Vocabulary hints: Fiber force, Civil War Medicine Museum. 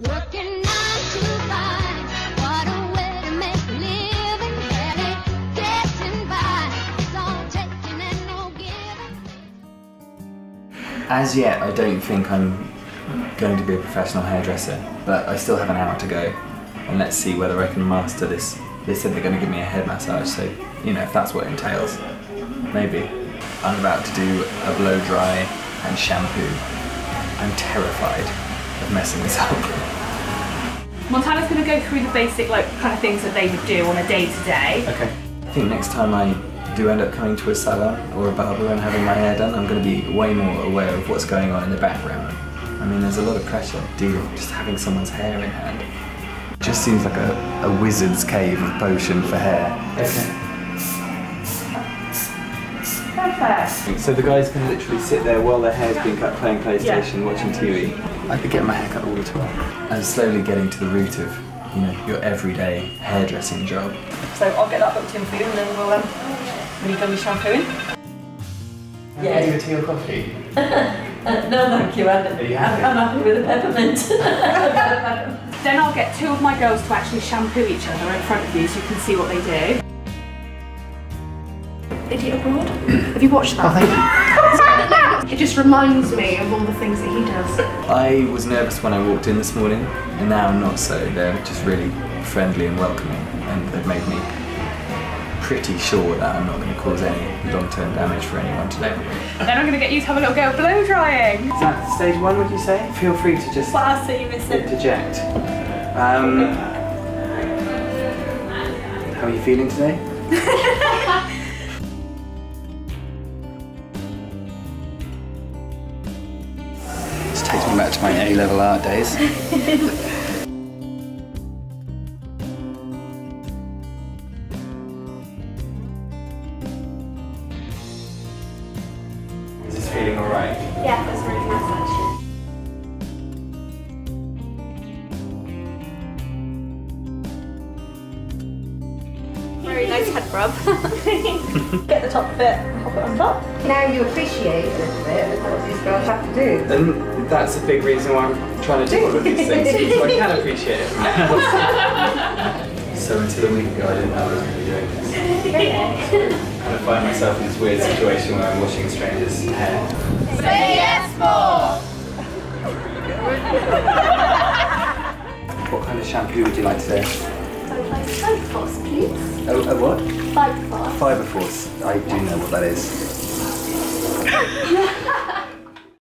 Working 9 to 5, what a way to make a living, barely getting by. It's all taking and no giving. As yet, I don't think I'm going to be a professional hairdresser, but I still have an hour to go, and let's see whether I can master this. They said they're going to give me a head massage, so you know, if that's what it entails, maybe. I'm about to do a blow dry and shampoo. I'm terrified of messing this up. Montana's going to go through the basic kind of things that they would do on a day-to-day. Okay. I think next time I do end up coming to a salon or a barber and having my hair done, I'm going to be way more aware of what's going on in the background. I mean, there's a lot of pressure dealing just having someone's hair in hand. It just seems like a wizard's cave of potion for hair. Okay. Perfect. So the guys can literally sit there while their hair's being cut playing PlayStation, watching TV. I could get my hair cut all the time. I'm slowly getting to the root of, you know, your everyday hairdressing job. So I'll get that booked in for you and then when you're done with shampooing. Yeah. Do you tea or coffee? No thank you, I'm happy with a peppermint. Then I'll get two of my girls to actually shampoo each other in front of you so you can see what they do. Idiot Abroad? Have you watched that? Oh, thank you. It just reminds me of all the things that he does. I was nervous when I walked in this morning, and now I'm not so. They're just really friendly and welcoming, and they've made me pretty sure that I'm not going to cause any long-term damage for anyone today. Then I'm going to get you to have a little go of blow-drying. Is that stage one, would you say? Feel free to just interject. How are you feeling today? Takes me back to my A-level art days. Is this feeling alright? Yeah, that's really nice actually. Very nice head rub. Get the top bit, pop it on top. Now you appreciate a little bit what these girls have to do. And that's a big reason why I'm trying to do all of these things, so I can appreciate it. So until a week ago I didn't know I was going to be doing this. And I find myself in this weird situation where I'm washing strangers' hair. Say yes for! What kind of shampoo would you like today? I would like Fiber Force, please. A what? Fiber Force. Fiber Force. I do know what that is.